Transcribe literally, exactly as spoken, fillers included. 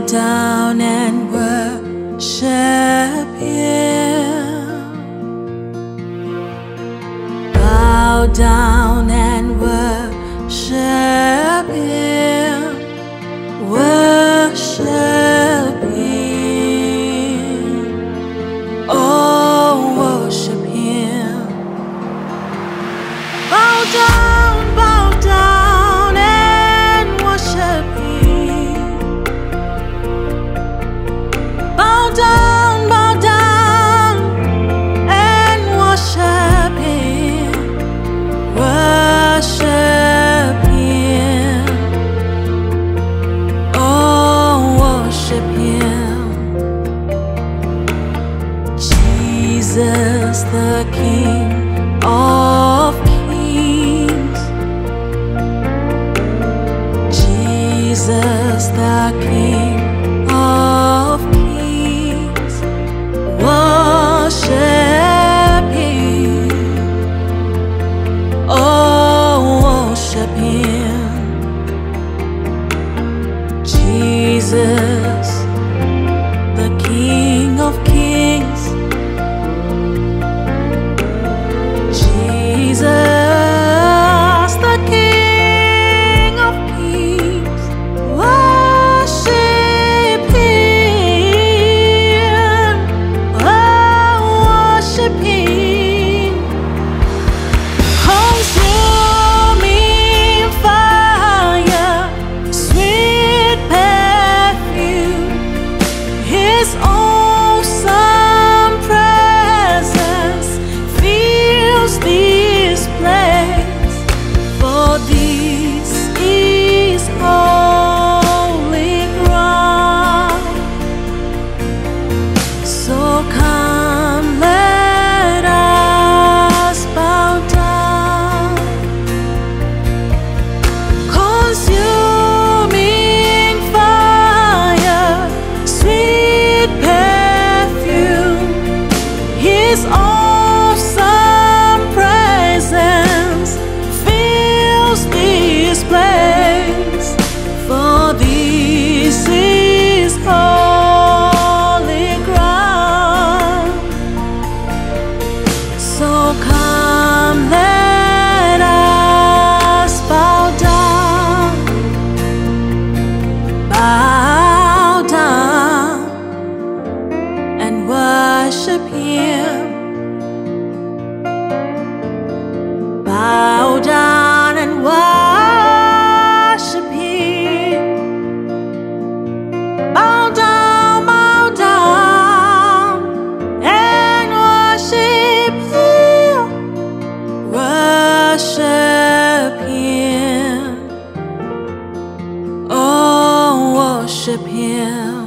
bow down and worship Him. Bow down and worship Him. Worship Him. Oh, worship Him. Bow down, bow down. Down, bow down and worship Him, worship Him, oh worship Him, Jesus the King of Kings, Jesus the King of Kings. Worship Him, oh worship Him, Jesus, the King of Kings, Jesus, the King of Kings, worship. Worship Him.